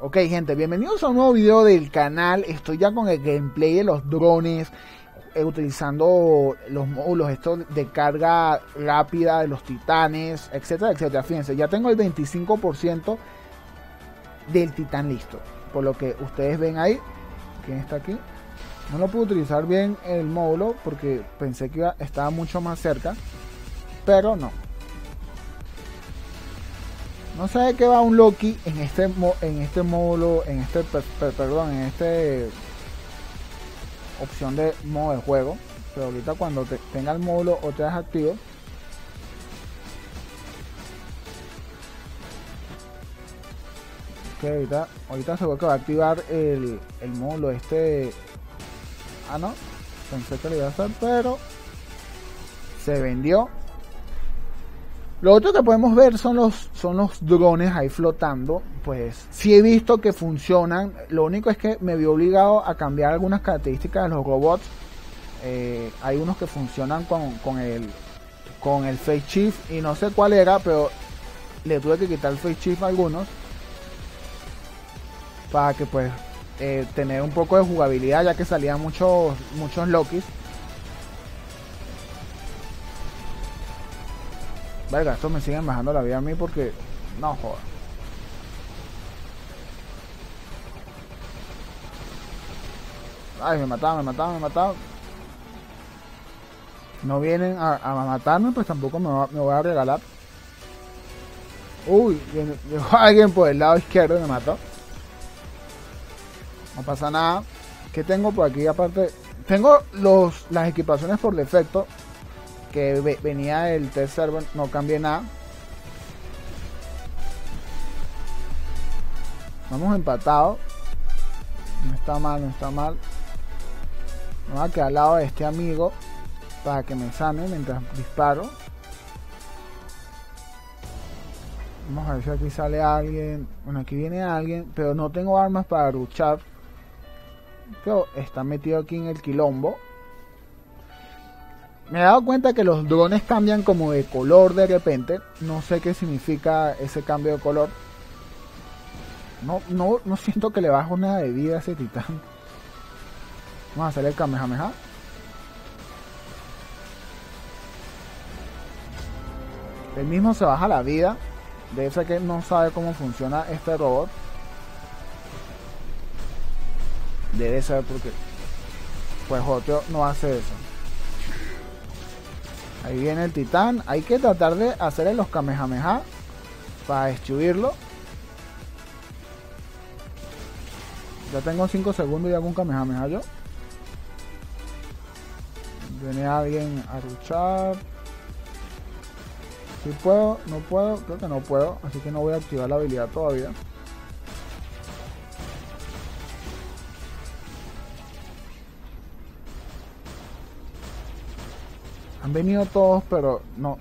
Ok gente, bienvenidos a un nuevo video del canal. Estoy ya con el gameplay de los drones, utilizando los módulos estos de carga rápida de los titanes, etcétera, etcétera. Fíjense, ya tengo el 25% del titán listo, por lo que ustedes ven ahí. ¿Quién está aquí? No lo pude utilizar bien el módulo porque pensé que estaba mucho más cerca, pero no. No sé de qué va un Loki en esta opción de modo de juego. Pero ahorita cuando tenga el módulo otra vez activo. Que ahorita seguro que va a activar el módulo este. Ah, no. Pensé que lo iba a hacer, pero se vendió. Lo otro que podemos ver son los drones ahí flotando. Pues sí he visto que funcionan. Lo único es que me vi obligado a cambiar algunas características de los robots. Hay unos que funcionan con el FaceShield y no sé cuál era, pero le tuve que quitar el FaceShield a algunos para que pues tener un poco de jugabilidad, ya que salían muchos Lokis. Verga, estos me siguen bajando la vida a mí porque... No, joder. Ay, me mataron. No vienen a matarme, pues tampoco me voy a regalar. Uy, llegó alguien por el lado izquierdo y me mató. No pasa nada. ¿Qué tengo por aquí? Aparte, tengo las equipaciones por defecto que venía del test server, no cambié nada. Vamos empatados. No está mal. Me voy a quedar al lado de este amigo para que me sane mientras disparo. Vamos a ver si aquí sale alguien. Bueno, aquí viene alguien, pero no tengo armas para luchar. Pero está metido aquí en el quilombo. Me he dado cuenta que los drones cambian como de color de repente. No sé qué significa ese cambio de color. No siento que le bajo nada de vida a ese titán. Vamos a hacer el Kamehameha. El mismo se baja la vida. De hecho que no sabe cómo funciona este robot. Debe saber porque pues Joteo no hace eso. Ahí viene el titán. Hay que tratar de hacerle los Kamehameha para destruirlo. Ya tengo 5 segundos y hago un Kamehameha yo. Viene alguien a luchar. Si puedo, no puedo, creo que no puedo. Así que no voy a activar la habilidad todavía. Han venido todos, pero no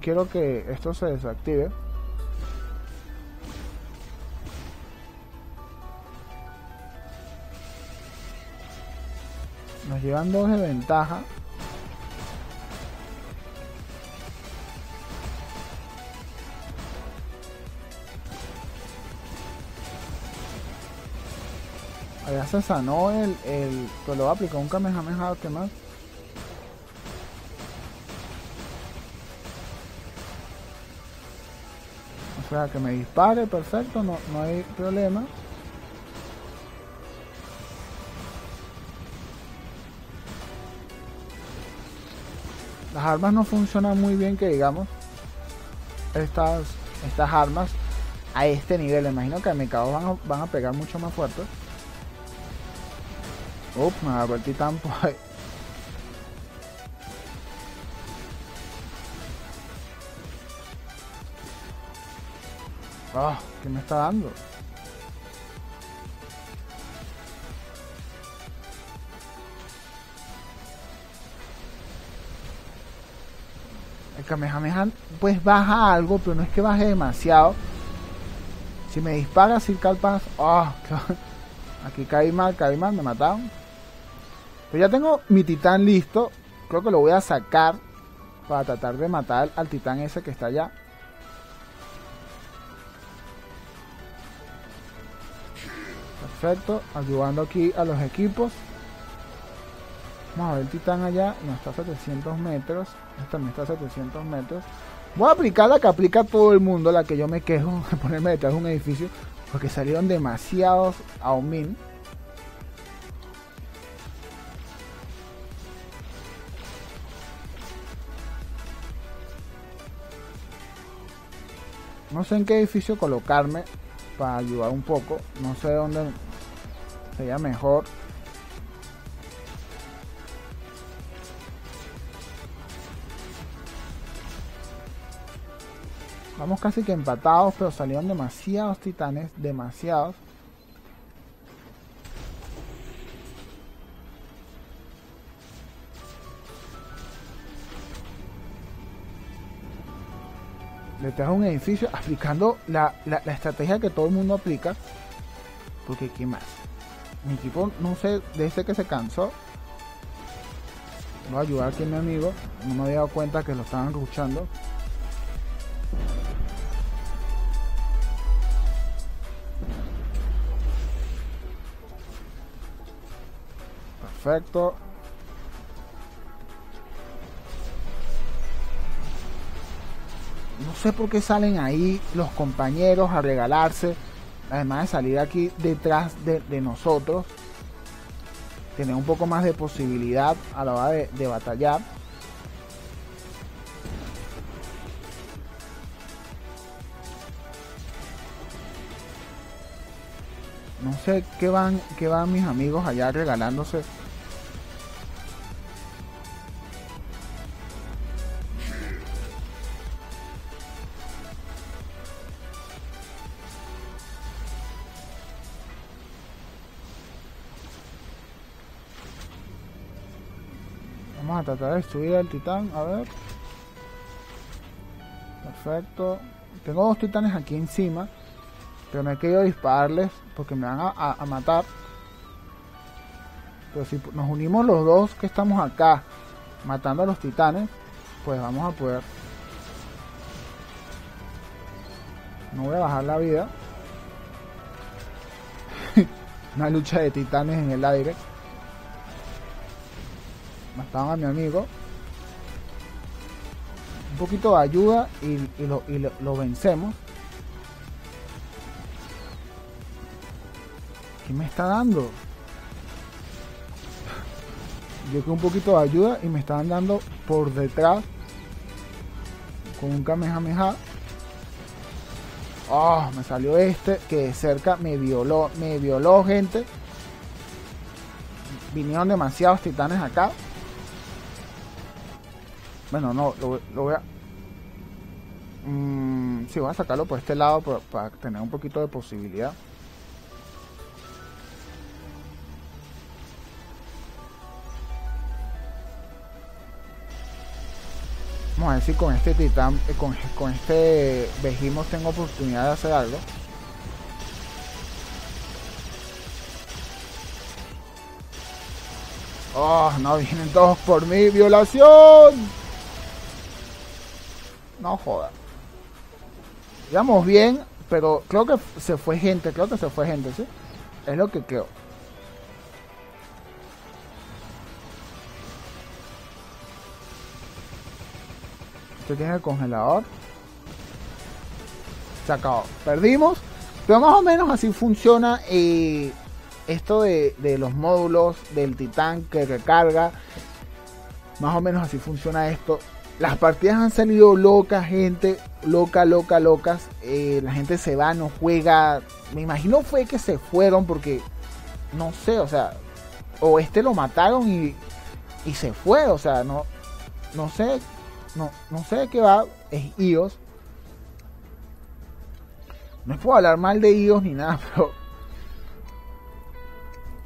quiero que esto se desactive. Nos llevan 2 de ventaja. Allá se sanó el que lo va a aplicar un Kamehameha, ¿qué más? O sea, que me dispare, perfecto, no hay problema. Las armas no funcionan muy bien, que digamos, estas armas a este nivel. Imagino que a mi cabo van a pegar mucho más fuerte. Uf, me agarró el titán por ahí. Oh, ¿qué me está dando? El Kamehameha pues baja algo, pero no es que baje demasiado. Si me dispara, si calpas... Oh, aquí caí mal, me mataron. Pero ya tengo mi titán listo. Creo que lo voy a sacar para tratar de matar al titán ese que está allá. Perfecto, ayudando aquí a los equipos. Vamos a ver el titán allá. No, está a 700 metros. Este también está a 700 metros. Voy a aplicar la que aplica todo el mundo, la que yo me quejo de ponerme detrás de un edificio, porque salieron demasiados Ao Ming. No sé en qué edificio colocarme para ayudar un poco. No sé dónde sería mejor. Vamos casi que empatados, pero salieron demasiados titanes, demasiados. Detrás de un edificio, aplicando la estrategia que todo el mundo aplica. Porque, ¿qué más? Mi equipo, no sé, desde que se cansó. Voy a ayudar aquí a mi amigo. No me había dado cuenta que lo estaban ruchando. Perfecto. No sé por qué salen ahí los compañeros a regalarse. Además de salir aquí detrás de nosotros. Tener un poco más de posibilidad a la hora de batallar. No sé qué van mis amigos allá regalándose. Vamos a tratar de destruir al titán, a ver. Perfecto. Tengo dos titanes aquí encima, pero no he querido dispararles porque me van a matar. Pero si nos unimos los dos que estamos acá matando a los titanes, pues vamos a poder. No voy a bajar la vida. Una lucha de titanes en el aire. Mataban a mi amigo. Un poquito de ayuda y lo vencemos. ¿Qué me está dando? Yo con un poquito de ayuda y me estaban dando por detrás con un Kamehameha. Oh, me salió este que de cerca me violó, gente. Vinieron demasiados titanes acá. Bueno, no, lo voy a... sí, voy a sacarlo por este lado para tener un poquito de posibilidad. Vamos a ver si con este titán, con este Behemoth tengo oportunidad de hacer algo. Oh, no, vienen todos por mí. ¡Violación! No joda. Íbamos bien, pero creo que se fue gente. Creo que se fue gente, ¿sí? Es lo que creo. Este tiene el congelador. Se acabó. Perdimos. Pero más o menos así funciona esto de los módulos del titán que recarga. Más o menos así funciona esto. Las partidas han salido locas, gente. Locas. La gente se va, no juega. Me imagino fue que se fueron porque... No sé, o sea... O lo mataron y se fue. O sea, no sé. No sé de qué va. Es iOS. No puedo hablar mal de iOS ni nada, pero...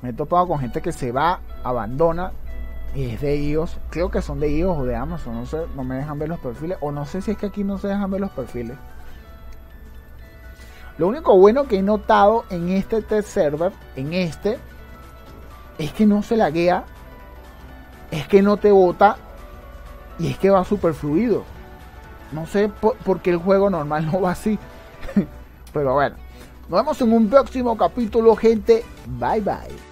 Me he topado con gente que se va, abandona y es de iOS. Creo que son de iOS o de Amazon, no sé, no me dejan ver los perfiles. O no sé si es que aquí no se dejan ver los perfiles. Lo único bueno que he notado en este test server, es que no se laguea, es que no te bota Y es que va súper fluido. No sé por qué el juego normal no va así. Pero bueno, nos vemos en un próximo capítulo, gente. Bye bye.